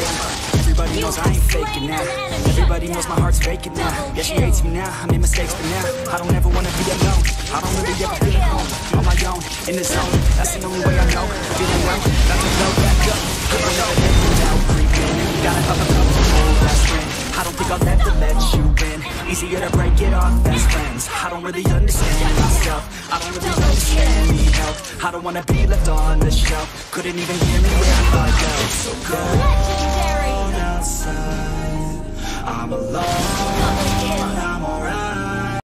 down. Everybody knows I ain't faking now. Everybody knows my heart's faking now. Yeah, she hates me now, I made mistakes, but now I don't ever wanna be alone. I don't really ever feel at home. On my own, in the zone. That's the only way I know. Feeling low, not to go back up. Couldn't let it down, creeping. Gotta help a old best friend. I don't think I'll ever let you in. Easier to break it off best friends. I don't really understand myself. I don't really understand, need help. I don't wanna be left on the shelf. Couldn't even hear me if I yelled. So go outside, I'm alone.